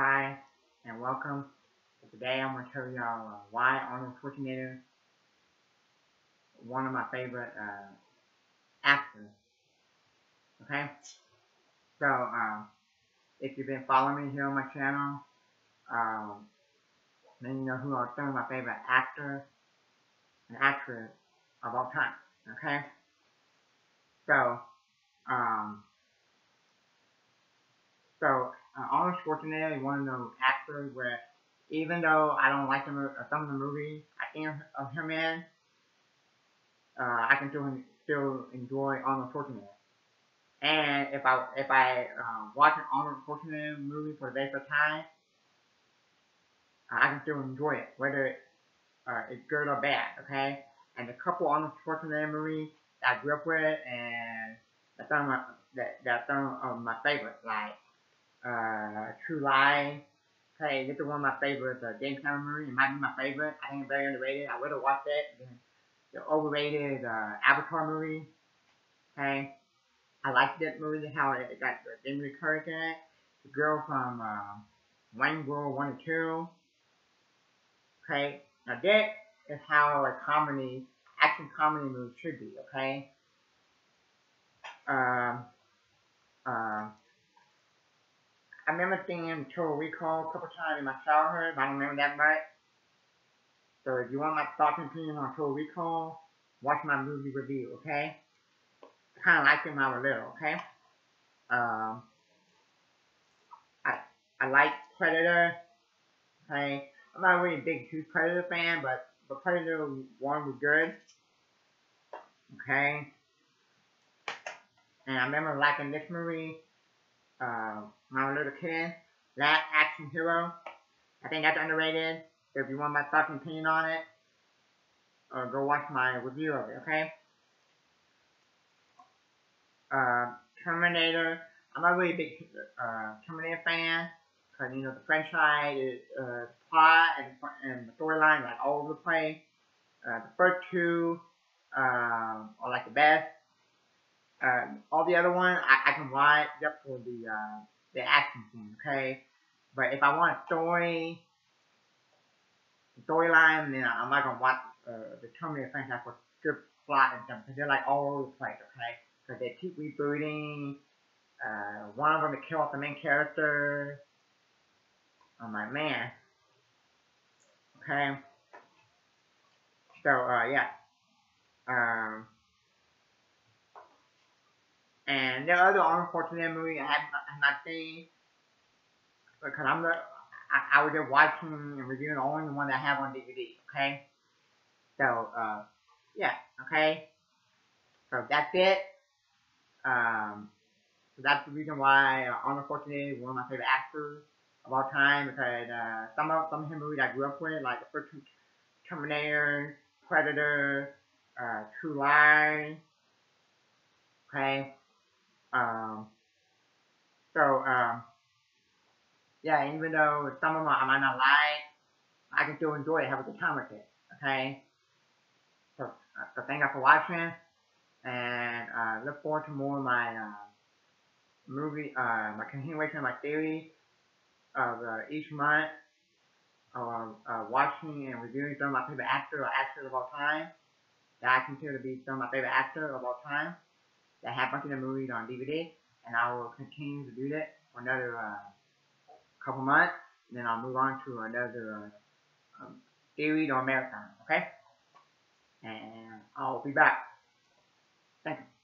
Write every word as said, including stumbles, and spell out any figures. Hi, and welcome. Today I'm going to tell y'all uh, why Arnold Schwarzenegger, one of my favorite uh, actors. Okay? So, uh, if you've been following me here on my channel, um, then you know who are some of my favorite actors and actresses of all time. Okay? So, um, so, Uh, Arnold Schwarzenegger is one of those actors where, even though I don't like him, uh, some of the movies I think of him in, uh, I can still, still enjoy Arnold Schwarzenegger. And if I if I uh, watch an Arnold Schwarzenegger movie for the rest of time, uh, I can still enjoy it, whether it, uh, it's good or bad. Okay. And the couple Arnold Schwarzenegger movies that I grew up with, and that's some of my that that's some of my favorites, like. Uh, True Lies. Hey, this is one of my favorites. Uh, James Cameron movie. It might be my favorite. I think it's very underrated. I would have watched it. The overrated uh, Avatar movie. Hey, I liked that movie. How it got the Jimmy Curtis in it. The girl from uh, Wayne's World One and Two. Okay, now that is how a comedy, action comedy movie should be. Okay. Um. Uh, uh I remember seeing Total Recall a couple times in my childhood, but I don't remember that much. So if you want my thoughts and opinions on Total Recall, watch my movie review, okay? I kind of liked it when I was little, okay? Um, I I like Predator, okay? I'm not really a big huge Predator fan, but, but Predator one was good, okay? And I remember liking this movie. Uh, my little kid, that action hero. I think that's underrated. So if you want my thoughts and opinion on it, uh, go watch my review of it, okay? Uh, Terminator. I'm not really a big uh, Terminator fan, because you know the franchise is uh, plot and, and the storyline like all over the place. Uh, the first two uh, are like the best. Uh, all the other ones, I, I can watch except for the, uh, the action scene, okay? But if I want a story, storyline, then I'm not going to watch uh, the Terminator franchise for good plot and stuff, because they're like all over the place, okay? Because they keep rebooting, uh, one of them to kill off the main character. I'm like, man. Okay? So, uh, yeah. Um... And there are other Arnold Schwarzenegger movies I have not, have not seen, because I'm the, I, I was just watching and reviewing only the one that I have on D V D, okay? So, uh, yeah, okay? So that's it. Um, so that's the reason why uh, Arnold Schwarzenegger is one of my favorite actors of all time, because uh, some of some of his movies I grew up with, like the first Terminator, Predator, uh, True Lies, okay? Um, so, um, yeah, even though some of them I might not like, I can still enjoy it, have a good time with it, okay? So, uh, so thank you for watching, and, uh, look forward to more of my, uh, movie, uh, my continuation of my theory of, uh, each month, of, uh, watching and reviewing some of my favorite actors or actors of all time, that I consider to be some of my favorite actors of all time. That have a bunch of the movies on D V D, and I will continue to do that for another uh, couple months, and then I'll move on to another uh, um, series or marathon, okay? And I'll be back. Thank you.